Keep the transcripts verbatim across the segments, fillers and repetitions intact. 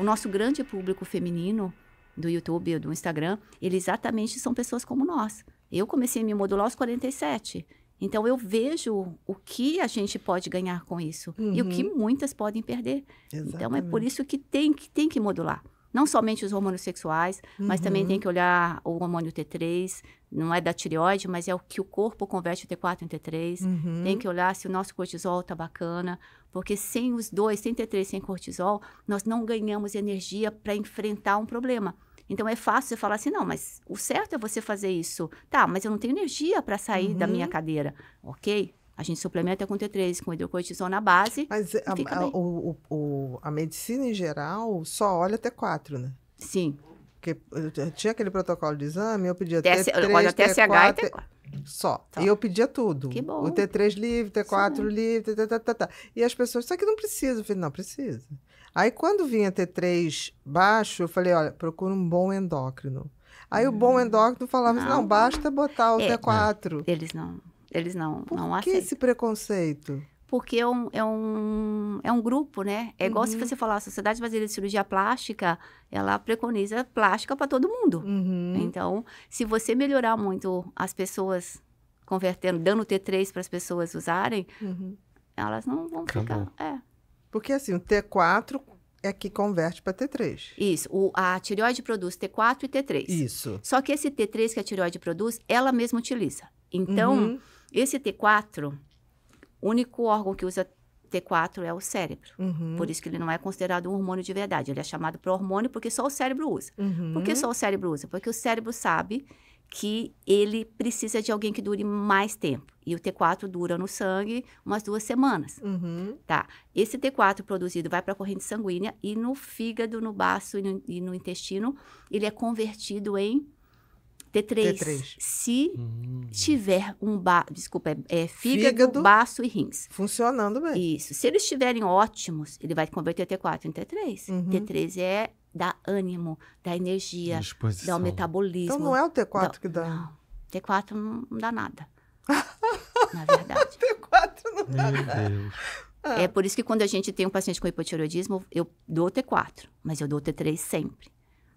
O nosso grande público feminino do YouTube, do Instagram, ele exatamente são pessoas como nós. Eu comecei a me modular aos quarenta e sete. Então, eu vejo o que a gente pode ganhar com isso. Uhum. E o que muitas podem perder. Exatamente. Então, é por isso que tem que, tem que modular. Não somente os hormônios sexuais, uhum. mas também tem que olhar o hormônio T três. Não é da tireoide, mas é o que o corpo converte o T quatro em T três. Uhum. Tem que olhar se o nosso cortisol tá bacana. Porque sem os dois, sem T três, sem cortisol, nós não ganhamos energia para enfrentar um problema. Então, é fácil você falar assim, não, mas o certo é você fazer isso. Tá, mas eu não tenho energia para sair uhum. da minha cadeira. Ok, a gente suplementa com T três, com hidrocortisol na base. Mas a, a, o, o, a medicina em geral só olha T quatro, né? Sim. Porque eu tinha aquele protocolo de exame, eu pedia T três, olha, T S H e T quatro. Só. Só. E eu pedia tudo. Que bom. O T três livre, T quatro Sim. livre, tá, tá, tá, tá. E as pessoas, isso aqui não precisa. Eu falei, não, precisa. Aí, quando vinha T três baixo, eu falei, olha, procura um bom endócrino. Aí, hum. o bom endócrino falava não, assim, não, basta botar o é, T quatro. Não. Eles não, eles não, Por não aceitam. Por que esse preconceito? Porque é um, é um, é um grupo, né? É uhum. igual se você falar, a Sociedade Brasileira de Cirurgia Plástica, ela preconiza plástica para todo mundo. Uhum. Então, se você melhorar muito as pessoas convertendo, dando T três para as pessoas usarem, uhum. elas não vão Acabou. ficar... É. Porque, assim, o T quatro é que converte para T três. Isso. O, a tireoide produz T quatro e T três. Isso. Só que esse T três que a tireoide produz, ela mesma utiliza. Então, uhum. esse T quatro, o único órgão que usa T quatro é o cérebro. Uhum. Por isso que ele não é considerado um hormônio de verdade. Ele é chamado pró-hormônio porque só o cérebro usa. Uhum. Por que só o cérebro usa? Porque o cérebro sabe que ele precisa de alguém que dure mais tempo. E o T quatro dura no sangue umas duas semanas. Uhum. Tá. Esse T quatro produzido vai para a corrente sanguínea e no fígado, no baço e no, e no intestino, ele é convertido em T três. T três. Se uhum. tiver um... Ba... Desculpa, é, é fígado, fígado, baço e rins. Funcionando bem. Isso. Se eles estiverem ótimos, ele vai converter T quatro em T três. Uhum. T três é... dá ânimo, dá energia, disposição. Dá o metabolismo. Então não é o T quatro dá, que dá? Não, T quatro não dá nada, na verdade. T quatro não dá Meu nada. Deus. É por isso que quando a gente tem um paciente com hipotireoidismo, eu dou T quatro, mas eu dou T três sempre.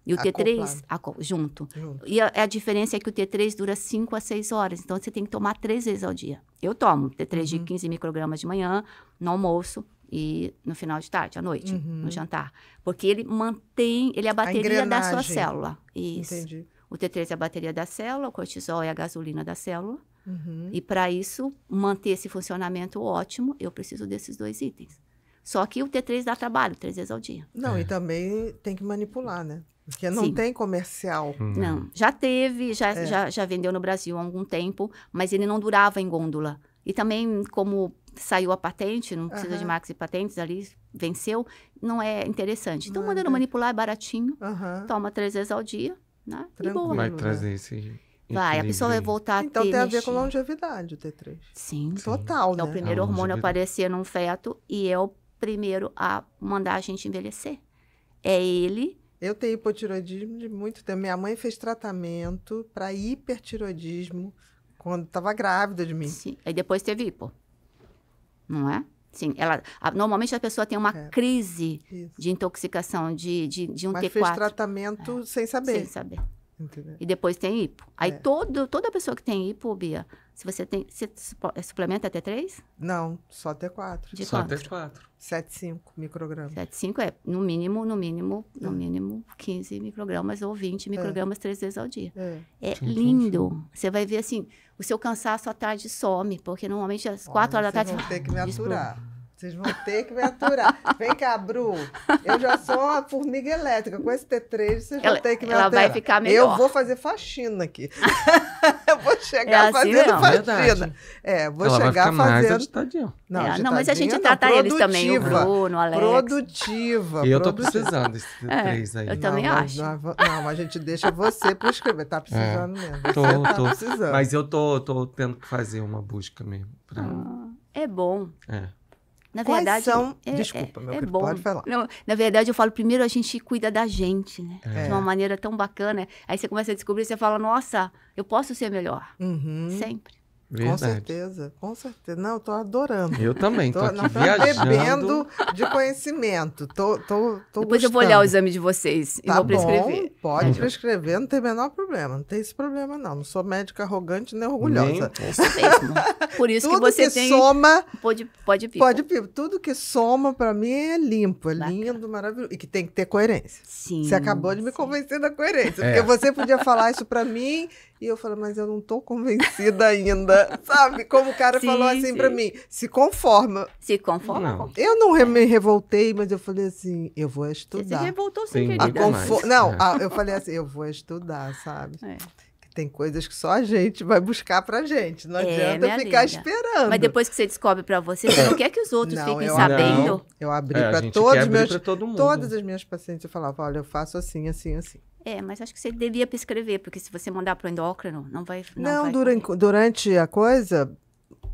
E o T três, a, junto. junto. E a, a diferença é que o T três dura cinco a seis horas. Então, você tem que tomar três vezes ao dia. Eu tomo T três uhum. de quinze microgramas de manhã, no almoço, e no final de tarde, à noite, uhum. no jantar. Porque ele mantém, ele é a bateria a da sua célula. Isso. Entendi. O T três é a bateria da célula, o cortisol é a gasolina da célula. Uhum. E para isso, manter esse funcionamento ótimo, eu preciso desses dois itens. Só que o T três dá trabalho, três vezes ao dia. Não, é. E também tem que manipular, né? Porque não Sim. tem comercial. Hum. Não, já teve, já, é. já, já vendeu no Brasil há algum tempo, mas ele não durava em gôndola. E também, como saiu a patente, não precisa uhum. de marcas e patentes ali, venceu, não é interessante. Então, uhum. mandando manipular é baratinho, uhum. toma três vezes ao dia, né? Tranquilo, e boa. Vai trazer esse... Vai, a pessoa vai voltar a ter... Então, tem energia. A ver com longevidade, o T três. Sim. Total, Sim. né? É o primeiro a hormônio a aparecer num feto e é o primeiro a mandar a gente envelhecer. É ele... Eu tenho hipotireoidismo de muito tempo. Minha mãe fez tratamento para hipertireoidismo quando estava grávida de mim. Sim. Aí depois teve hipo. Não é? Sim. Ela, a, normalmente a pessoa tem uma é. crise Isso. de intoxicação de, de, de um Mas T quatro. Mas fez tratamento é. sem saber. Sem saber. Entendeu? E depois tem hipo. Aí é. todo, toda pessoa que tem hipo, Bia, se você tem... Você suplementa T três? Não, só T quatro. De só quanto? T quatro. sete vírgula cinco microgramas. sete vírgula cinco é, no mínimo, no mínimo, é. no mínimo, quinze microgramas ou vinte microgramas é. três vezes ao dia. É, é sim, lindo. Sim, sim. Você vai ver assim, o seu cansaço à tarde some, porque normalmente às quatro Olha, horas da tarde... Vocês vão ter que me aturar. Vocês vão ter que me aturar. Vem cá, Bru. Eu já sou uma formiga elétrica. Com esse T três, vocês ela, vão ter que me ela aturar. Ela vai ficar melhor. Eu vou fazer faxina aqui. Eu vou chegar é assim fazendo mesmo. faxina. Verdade. É, vou ela chegar fazendo... Mais não, é, não, mas a gente trata não, eles também. O Bruno, o Alex. Produtiva. E eu tô precisando desse T três é, aí. Eu também não, acho. Mas, não, mas a gente deixa você prescrever. Tá precisando é, mesmo. Tô, você tá tô. precisando. Mas eu tô, tô tendo que fazer uma busca mesmo. Pra... Ah, é bom. É. Na verdade, Quais são... é, Desculpa, é, meu é querido, bom. pode falar. Não, na verdade, eu falo, primeiro a gente cuida da gente, né? É. De uma maneira tão bacana. Aí você começa a descobrir, você fala, nossa, eu posso ser melhor. Uhum. Sempre. Verdade. Com certeza, com certeza. Não, eu tô adorando. Eu também, tô, tô aqui não, viajando. Bebendo de conhecimento. Tô, tô, tô Depois gostando. Eu vou olhar o exame de vocês e tá vou prescrever. Bom, pode uhum. prescrever, não tem o menor problema. Não tem esse problema, não. Não sou médica arrogante nem orgulhosa. Nem, isso mesmo. Por isso que você que tem... Tudo que soma... Pode, pode pipo. Pode pipo. Tudo que soma, pra mim, é limpo. É Baca. lindo, maravilhoso. E que tem que ter coerência. Sim. Você acabou de me sim. convencer da coerência. É. Porque você podia falar isso pra mim... E eu falo, mas eu não tô convencida ainda, sabe? Como o cara sim, falou assim sim. pra mim, se conforma. Se conforma. Não. Eu não re me revoltei, mas eu falei assim, eu vou estudar. Você se revoltou sem querer. Não, é. a, eu falei assim, eu vou estudar, sabe? É. Tem coisas que só a gente vai buscar pra gente. Não é, adianta ficar amiga. esperando. Mas depois que você descobre pra você, você não quer que os outros não, fiquem eu sabendo? Não. Eu abri é, pra todos meus... Pra todo mundo. Todas as minhas pacientes, eu falava, olha, eu faço assim, assim, assim. É, mas acho que você devia prescrever, porque se você mandar pro endócrino, não vai... Não, não vai durante, durante a coisa...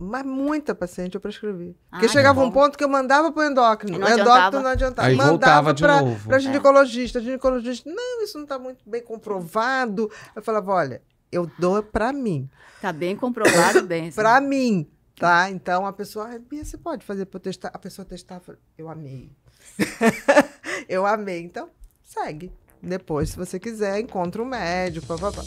Mas muita paciente eu prescrevi. Ah, porque chegava não. um ponto que eu mandava pro endócrino. Não endócrino adiantava. não adiantava. Aí mandava voltava de pra, novo. Pra ginecologista. É. Ginecologista, não, isso não tá muito bem comprovado. Eu falava, olha, eu dou pra mim. Tá bem comprovado, bem. Pra mim, tá? Então, a pessoa, Bia, você pode fazer pra eu testar? A pessoa testar, eu amei. eu amei. Então, segue. Depois, se você quiser, encontra um médico, papapá.